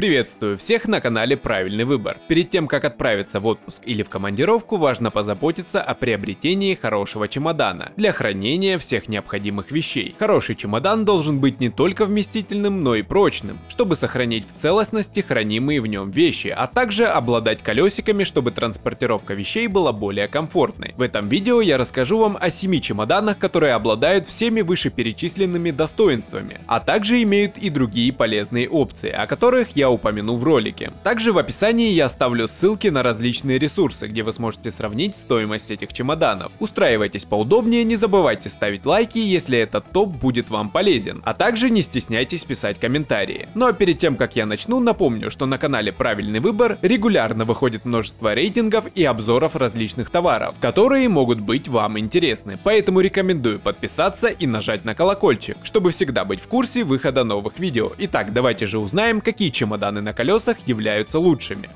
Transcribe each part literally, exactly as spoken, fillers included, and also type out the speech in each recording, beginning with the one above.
Приветствую всех на канале «Правильный выбор». Перед тем, как отправиться в отпуск или в командировку, важно позаботиться о приобретении хорошего чемодана для хранения всех необходимых вещей. Хороший чемодан должен быть не только вместительным, но и прочным, чтобы сохранить в целостности хранимые в нем вещи, а также обладать колесиками, чтобы транспортировка вещей была более комфортной. В этом видео я расскажу вам о семи чемоданах, которые обладают всеми вышеперечисленными достоинствами, а также имеют и другие полезные опции, о которых я упомяну в ролике. Также в описании я оставлю ссылки на различные ресурсы, где вы сможете сравнить стоимость этих чемоданов. Устраивайтесь поудобнее, не забывайте ставить лайки, если этот топ будет вам полезен, а также не стесняйтесь писать комментарии. Ну а перед тем, как я начну, напомню, что на канале «Правильный выбор» регулярно выходит множество рейтингов и обзоров различных товаров, которые могут быть вам интересны, поэтому рекомендую подписаться и нажать на колокольчик, чтобы всегда быть в курсе выхода новых видео. Итак, давайте же узнаем, какие чемоданы Чемоданы на колесах являются лучшими.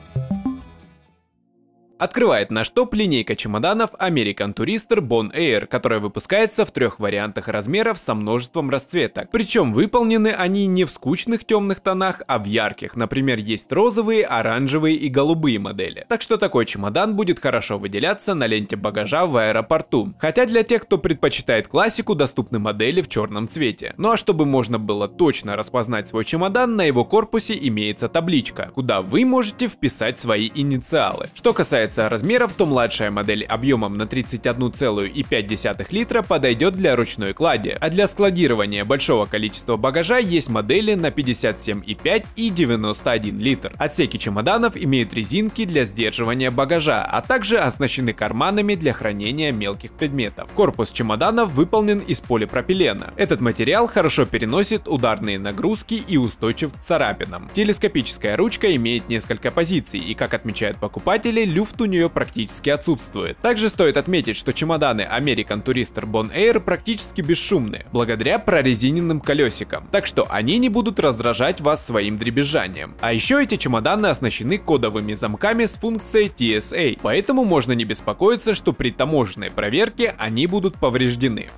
Открывает наш топ линейка чемоданов American Tourister Bon Air, которая выпускается в трех вариантах размеров со множеством расцветок. Причем выполнены они не в скучных темных тонах, а в ярких. Например, есть розовые, оранжевые и голубые модели. Так что такой чемодан будет хорошо выделяться на ленте багажа в аэропорту. Хотя для тех, кто предпочитает классику, доступны модели в черном цвете. Ну а чтобы можно было точно распознать свой чемодан, на его корпусе имеется табличка, куда вы можете вписать свои инициалы. Что касается размеров, то младшая модель объемом на тридцать один и пять литра подойдет для ручной клади, а для складирования большого количества багажа есть модели на пятьдесят семь и пять и девяносто один литр. Отсеки чемоданов имеют резинки для сдерживания багажа, а также оснащены карманами для хранения мелких предметов. Корпус чемоданов выполнен из полипропилена. Этот материал хорошо переносит ударные нагрузки и устойчив к царапинам. Телескопическая ручка имеет несколько позиций, и, как отмечают покупатели, люфт у нее практически отсутствует. Также стоит отметить, что чемоданы American Tourister Bon Air практически бесшумны, благодаря прорезиненным колесикам, так что они не будут раздражать вас своим дребезжанием. А еще эти чемоданы оснащены кодовыми замками с функцией ти эс эй, поэтому можно не беспокоиться, что при таможенной проверке они будут повреждены.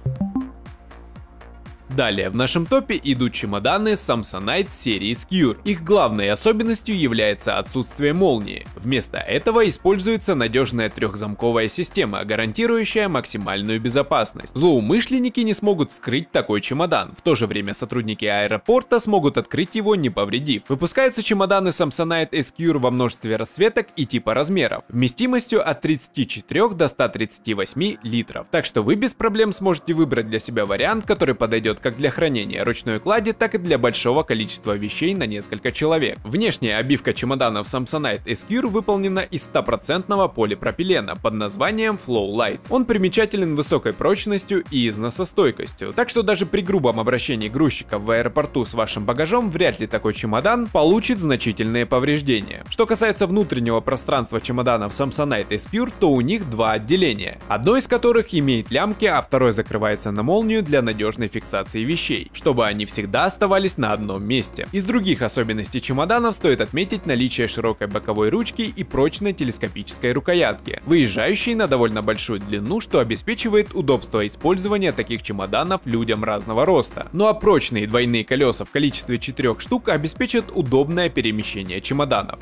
Далее в нашем топе идут чемоданы Samsonite серии S'Cure. Их главной особенностью является отсутствие молнии. Вместо этого используется надежная трехзамковая система, гарантирующая максимальную безопасность. Злоумышленники не смогут вскрыть такой чемодан. В то же время сотрудники аэропорта смогут открыть его, не повредив. Выпускаются чемоданы Samsonite S'Cure во множестве расцветок и типа размеров, вместимостью от тридцати четырёх до ста тридцати восьми литров. Так что вы без проблем сможете выбрать для себя вариант, который подойдет как для хранения ручной клади, так и для большого количества вещей на несколько человек. Внешняя обивка чемоданов Samsonite S'Cure выполнена из стопроцентного полипропилена под названием Flow Light. Он примечателен высокой прочностью и износостойкостью, так что даже при грубом обращении грузчика в аэропорту с вашим багажом вряд ли такой чемодан получит значительные повреждения. Что касается внутреннего пространства чемоданов Samsonite S'Cure, то у них два отделения, одно из которых имеет лямки, а второе закрывается на молнию для надежной фиксации вещей, чтобы они всегда оставались на одном месте. Из других особенностей чемоданов стоит отметить наличие широкой боковой ручки и прочной телескопической рукоятки, выезжающей на довольно большую длину, что обеспечивает удобство использования таких чемоданов людям разного роста. Ну а прочные двойные колеса в количестве четырех штук обеспечат удобное перемещение чемоданов.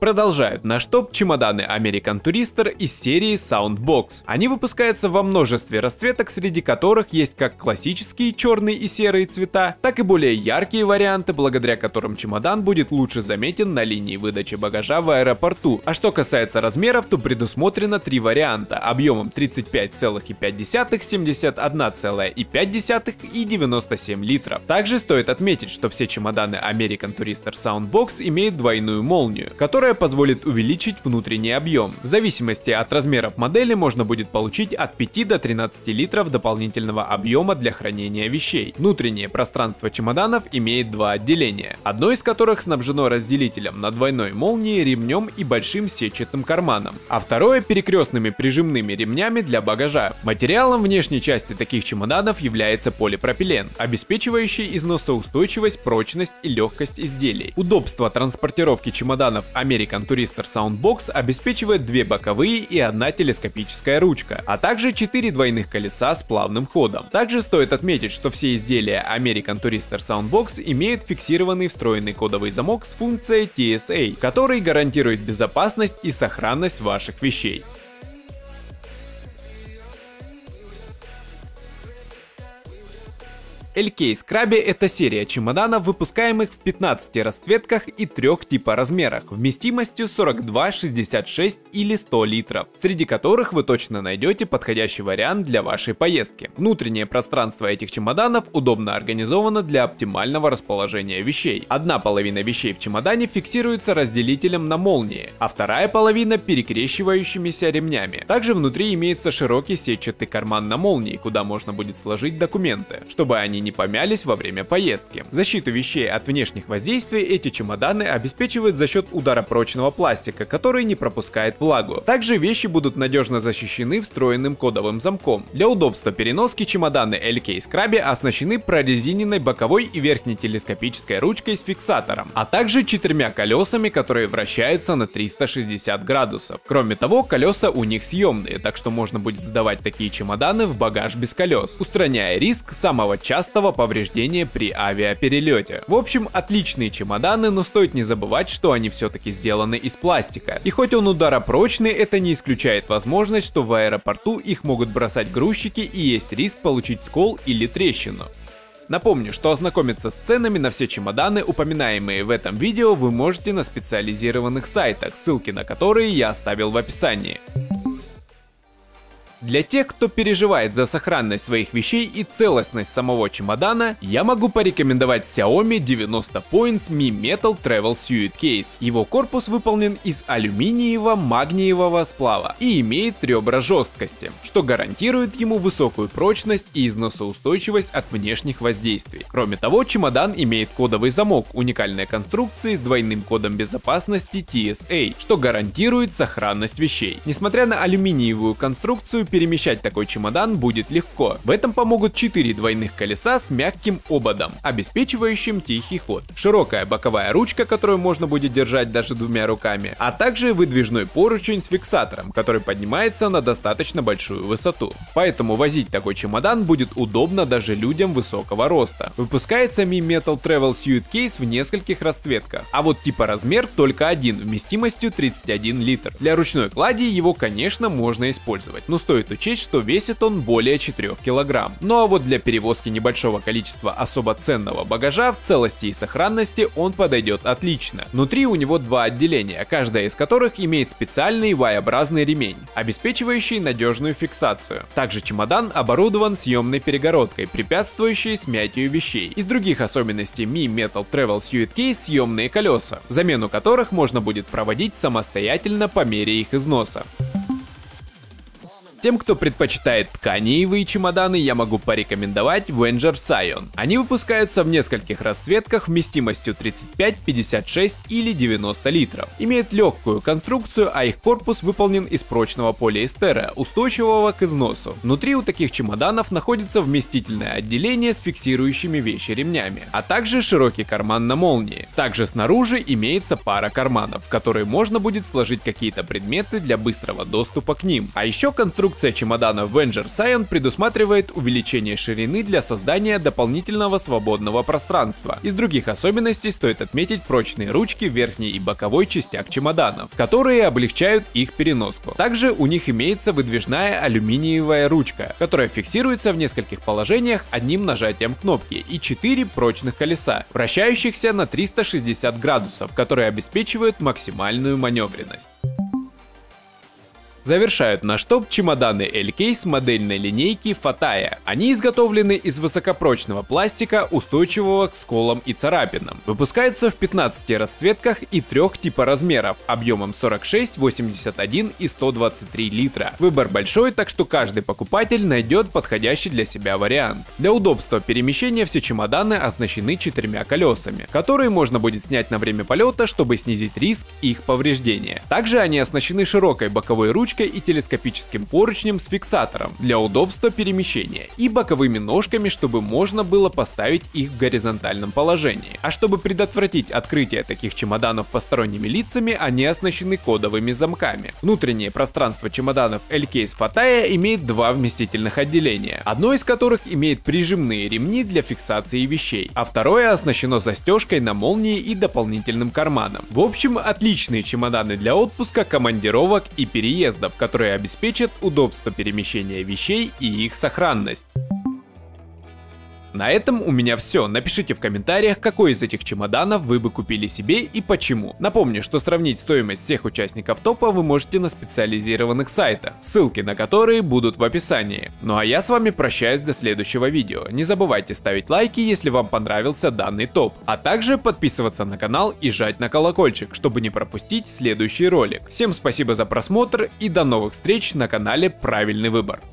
Продолжают наш топ чемоданы American Tourister из серии Soundbox. Они выпускаются во множестве расцветок, среди которых есть как классические черные и серые цвета, так и более яркие варианты, благодаря которым чемодан будет лучше заметен на линии выдачи багажа в аэропорту. А что касается размеров, то предусмотрено три варианта объемом тридцать пять и пять, семьдесят один и пять и девяносто семь литров. Также стоит отметить, что все чемоданы American Tourister Soundbox имеют двойную молнию, которая позволит увеличить внутренний объем. В зависимости от размеров модели можно будет получить от пяти до тринадцати литров дополнительного объема для хранения вещей. Внутреннее пространство чемоданов имеет два отделения, одно из которых снабжено разделителем на двойной молнии, ремнем и большим сетчатым карманом, а второе перекрестными прижимными ремнями для багажа. Материалом внешней части таких чемоданов является полипропилен, обеспечивающий износоустойчивость, прочность и легкость изделий. Удобство транспортировки чемоданов Америки American Tourister Soundbox обеспечивает две боковые и одна телескопическая ручка, а также четыре двойных колеса с плавным ходом. Также стоит отметить, что все изделия American Tourister Soundbox имеют фиксированный встроенный кодовый замок с функцией ти эс эй, который гарантирует безопасность и сохранность ваших вещей. L'case Krabi — это серия чемоданов, выпускаемых в пятнадцати расцветках и трех типа размерах, вместимостью сорок два, шестьдесят шесть или сто литров, среди которых вы точно найдете подходящий вариант для вашей поездки. Внутреннее пространство этих чемоданов удобно организовано для оптимального расположения вещей. Одна половина вещей в чемодане фиксируется разделителем на молнии, а вторая половина — перекрещивающимися ремнями. Также внутри имеется широкий сетчатый карман на молнии, куда можно будет сложить документы, чтобы они не помялись во время поездки. Защиту вещей от внешних воздействий эти чемоданы обеспечивают за счет ударопрочного пластика, который не пропускает влагу. Также вещи будут надежно защищены встроенным кодовым замком. Для удобства переноски чемоданы L'case Krabi оснащены прорезиненной боковой и верхней телескопической ручкой с фиксатором, а также четырьмя колесами, которые вращаются на триста шестьдесят градусов. Кроме того, колеса у них съемные, так что можно будет сдавать такие чемоданы в багаж без колес, устраняя риск самого частого повреждения при авиаперелете. В общем, отличные чемоданы, но стоит не забывать, что они все-таки сделаны из пластика. И хоть он ударопрочный, это не исключает возможность, что в аэропорту их могут бросать грузчики и есть риск получить скол или трещину. Напомню, что ознакомиться с ценами на все чемоданы, упоминаемые в этом видео, вы можете на специализированных сайтах, ссылки на которые я оставил в описании. Для тех, кто переживает за сохранность своих вещей и целостность самого чемодана, я могу порекомендовать Xiaomi девяносто Points Mi Metal Travel Suitcase. Его корпус выполнен из алюминиево-магниевого сплава и имеет ребра жесткости, что гарантирует ему высокую прочность и износоустойчивость от внешних воздействий. Кроме того, чемодан имеет кодовый замок уникальной конструкции с двойным кодом безопасности ти эс эй, что гарантирует сохранность вещей. Несмотря на алюминиевую конструкцию, перемещать такой чемодан будет легко. В этом помогут четыре двойных колеса с мягким ободом, обеспечивающим тихий ход, широкая боковая ручка, которую можно будет держать даже двумя руками, а также выдвижной поручень с фиксатором, который поднимается на достаточно большую высоту. Поэтому возить такой чемодан будет удобно даже людям высокого роста. Выпускается Mi Metal Travel Suitcase в нескольких расцветках, а вот типа размер только один, вместимостью тридцать один литр. Для ручной клади его, конечно, можно использовать, но стоит учесть, что весит он более четырёх килограмм. Ну а вот для перевозки небольшого количества особо ценного багажа в целости и сохранности он подойдет отлично. Внутри у него два отделения, каждое из которых имеет специальный Y-образный ремень, обеспечивающий надежную фиксацию. Также чемодан оборудован съемной перегородкой, препятствующей смятию вещей. Из других особенностей Mi Metal Travel Suitcase — съемные колеса, замену которых можно будет проводить самостоятельно по мере их износа. Тем, кто предпочитает тканевые чемоданы, я могу порекомендовать WENGER SION. Они выпускаются в нескольких расцветках вместимостью тридцать пять, пятьдесят шесть или девяносто литров. Имеют легкую конструкцию, а их корпус выполнен из прочного полиэстера, устойчивого к износу. Внутри у таких чемоданов находится вместительное отделение с фиксирующими вещи ремнями, а также широкий карман на молнии. Также снаружи имеется пара карманов, в которые можно будет сложить какие-то предметы для быстрого доступа к ним. А еще конструкция Конструкция чемодана WENGER SION предусматривает увеличение ширины для создания дополнительного свободного пространства. Из других особенностей стоит отметить прочные ручки в верхней и боковой частях чемоданов, которые облегчают их переноску. Также у них имеется выдвижная алюминиевая ручка, которая фиксируется в нескольких положениях одним нажатием кнопки, и четыре прочных колеса, вращающихся на триста шестьдесят градусов, которые обеспечивают максимальную маневренность. Завершают наш топ чемоданы L'case модельной линейки Phatthaya. Они изготовлены из высокопрочного пластика, устойчивого к сколам и царапинам. Выпускаются в пятнадцати расцветках и трех типа размеров, объемом сорок шесть, восемьдесят один и сто двадцать три литра. Выбор большой, так что каждый покупатель найдет подходящий для себя вариант. Для удобства перемещения все чемоданы оснащены четырьмя колесами, которые можно будет снять на время полета, чтобы снизить риск их повреждения. Также они оснащены широкой боковой ручкой ручкой и телескопическим поручнем с фиксатором для удобства перемещения и боковыми ножками, чтобы можно было поставить их в горизонтальном положении. А чтобы предотвратить открытие таких чемоданов посторонними лицами, они оснащены кодовыми замками. Внутреннее пространство чемоданов L'case Phatthaya имеет два вместительных отделения, одно из которых имеет прижимные ремни для фиксации вещей, а второе оснащено застежкой на молнии и дополнительным карманом. В общем, отличные чемоданы для отпуска, командировок и переездов, которые обеспечат удобство перемещения вещей и их сохранность. На этом у меня все. Напишите в комментариях, какой из этих чемоданов вы бы купили себе и почему. Напомню, что сравнить стоимость всех участников топа вы можете на специализированных сайтах, ссылки на которые будут в описании. Ну а я с вами прощаюсь до следующего видео. Не забывайте ставить лайки, если вам понравился данный топ, а также подписываться на канал и жать на колокольчик, чтобы не пропустить следующий ролик. Всем спасибо за просмотр и до новых встреч на канале Правильный Выбор.